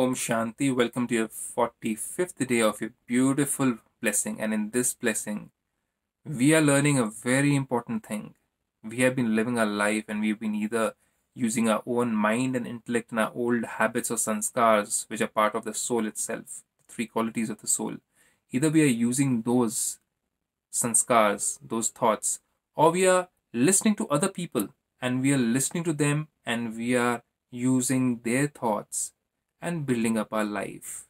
Om Shanti. Welcome to your 45th day of your beautiful blessing, and in this blessing we are learning a very important thing. We have been living our life and we've been either using our own mind and intellect and our old habits or sanskars, which are part of the soul itself, the three qualities of the soul. Either we are using those sanskars, those thoughts, or we are listening to other people and we are listening to them and we are using their thoughts and building up our life.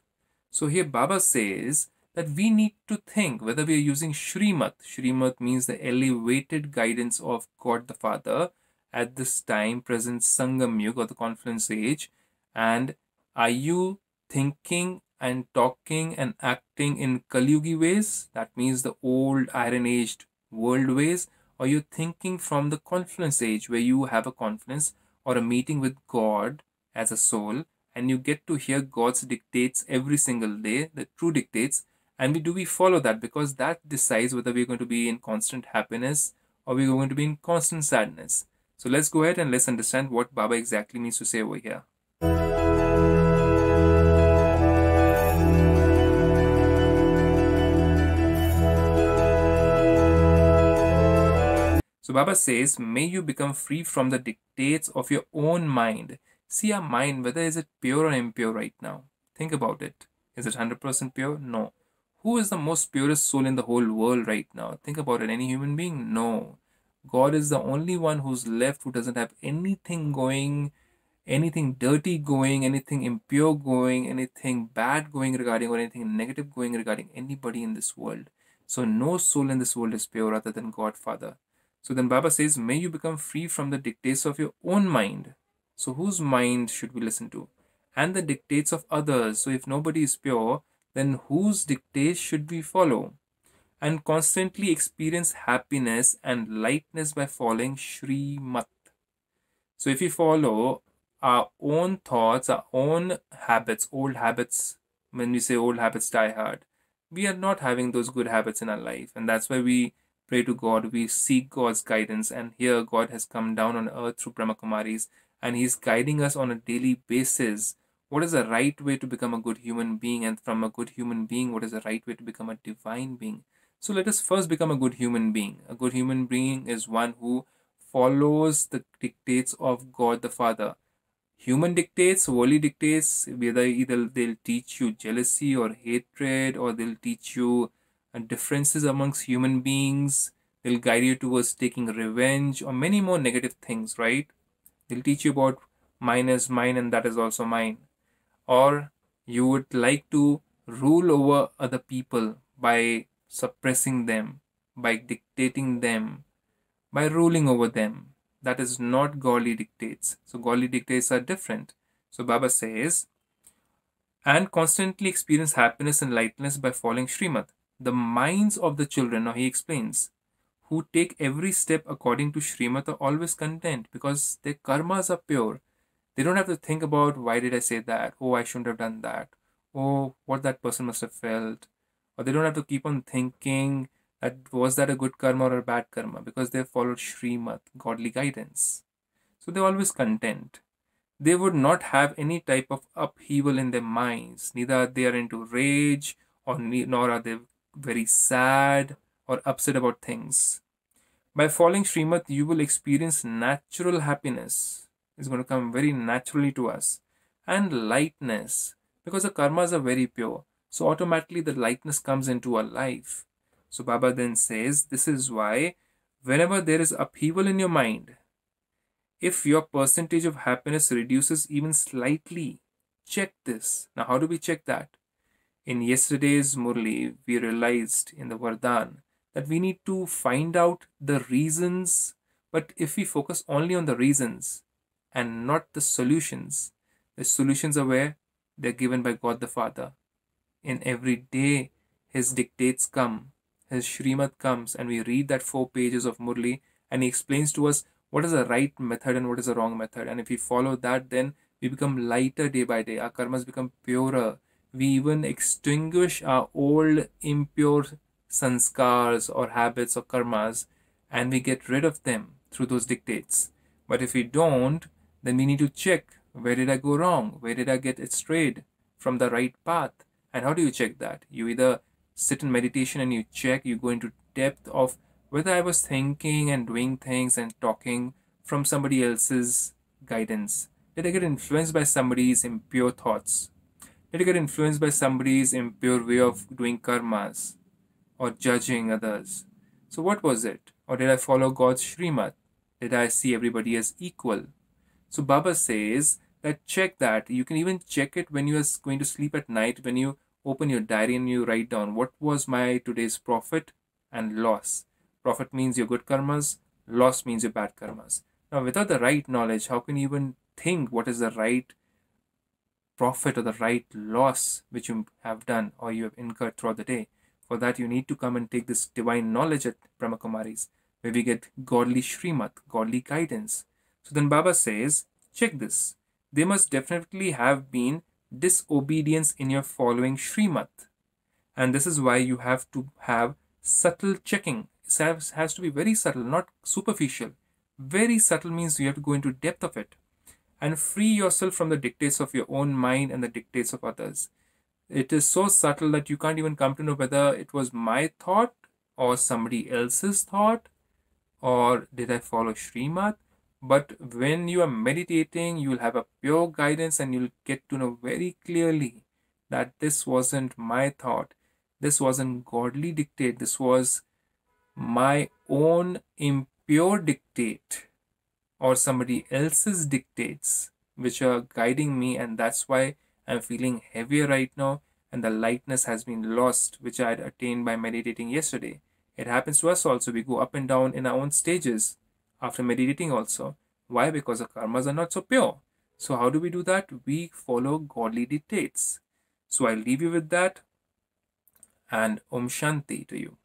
So here Baba says that we need to think whether we are using Shrimat. Shrimat means the elevated guidance of God the Father at this time, present Sangam Yuga, or the confluence age. And are you thinking and talking and acting in Kaliyugi ways? That means the old Iron Age world ways. Or you're thinking from the confluence age, where you have a confluence or a meeting with God as a soul, and you get to hear God's dictates every single day, the true dictates. And we follow that, because that decides whether we're going to be in constant happiness or we're going to be in constant sadness. So let's go ahead and let's understand what Baba exactly means to say over here. So Baba says, may you become free from the dictates of your own mind. See our mind, whether is it pure or impure right now. Think about it. Is it 100% pure? No. Who is the most purest soul in the whole world right now? Think about it. Any human being? No. God is the only one who's left, who doesn't have anything going, anything dirty going, anything impure going, anything bad going regarding, or anything negative going regarding anybody in this world. So no soul in this world is pure other than God Father. So then Baba says, may you become free from the dictates of your own mind. So whose mind should we listen to? And the dictates of others. So if nobody is pure, then whose dictates should we follow? And constantly experience happiness and lightness by following Shrimat. So if we follow our own thoughts, our own habits, old habits, when we say old habits die hard, we are not having those good habits in our life. And that's why we pray to God, we seek God's guidance. And here God has come down on earth through Brahma Kumaris, and He's guiding us on a daily basis. What is the right way to become a good human being? And from a good human being, what is the right way to become a divine being? So let us first become a good human being. A good human being is one who follows the dictates of God the Father. Human dictates, worldly dictates, either they'll teach you jealousy or hatred, or they'll teach you differences amongst human beings. They'll guide you towards taking revenge or many more negative things, right? They'll teach you about mine is mine and that is also mine. Or you would like to rule over other people by suppressing them, by dictating them, by ruling over them. That is not godly dictates. So godly dictates are different. So Baba says, and constantly experience happiness and lightness by following Shrimat. The minds of the children, now he explains, who take every step according to Shrimat are always content, because their karmas are pure. They don't have to think about, why did I say that? Oh, I shouldn't have done that. Oh, what that person must have felt. Or they don't have to keep on thinking that was that a good karma or a bad karma, because they followed Shrimat, godly guidance. So they're always content. They would not have any type of upheaval in their minds. Neither they are into rage, nor are they very sad or upset about things. By following Shrimat, you will experience natural happiness. Is going to come very naturally to us, and lightness, because the karmas are very pure. So automatically the lightness comes into our life. So Baba then says, this is why whenever there is upheaval in your mind, if your percentage of happiness reduces even slightly, check this. Now how do we check that? In yesterday's Murli, we realized in the Vardhan that we need to find out the reasons. But if we focus only on the reasons and not the solutions. The solutions are where? They're given by God the Father. In every day, His dictates come. His Shrimat comes, and we read that 4 pages of Murli, and He explains to us what is the right method and what is the wrong method. And if we follow that, then we become lighter day by day. Our karmas become purer. We even extinguish our old impure sanskars or habits or karmas, and we get rid of them through those dictates. But if we don't, then we need to check, where did I go wrong? Where did I get it strayed? from the right path. And how do you check that? You either sit in meditation and you check, you go into depth of whether I was thinking and doing things and talking from somebody else's guidance. Did I get influenced by somebody's impure thoughts? Did I get influenced by somebody's impure way of doing karmas or judging others? So what was it? Or did I follow God's Shrimat? Did I see everybody as equal? So Baba says that check that. You can even check it when you are going to sleep at night, when you open your diary and you write down what was my today's profit and loss. Profit means your good karmas, loss means your bad karmas. Now without the right knowledge, how can you even think what is the right profit or the right loss which you have done or you have incurred throughout the day? For that you need to come and take this divine knowledge at Brahma Kumaris, where we get godly Shrimat, godly guidance. So then Baba says, check this. There must definitely have been disobedience in your following Shrimat. And this is why you have to have subtle checking. It has to be very subtle, not superficial. Very subtle means you have to go into depth of it. And free yourself from the dictates of your own mind and the dictates of others. It is so subtle that you can't even come to know whether it was my thought or somebody else's thought. Or did I follow Shrimat? But when you are meditating, you will have a pure guidance and you will get to know very clearly that this wasn't my thought. This wasn't godly dictate. This was my own impure dictate or somebody else's dictates which are guiding me, and that's why I'm feeling heavier right now and the lightness has been lost which I had attained by meditating yesterday. It happens to us also. We go up and down in our own stages after meditating also. Why? Because our karmas are not so pure. So how do we do that? We follow godly dictates. So I leave you with that, and Om Shanti to you.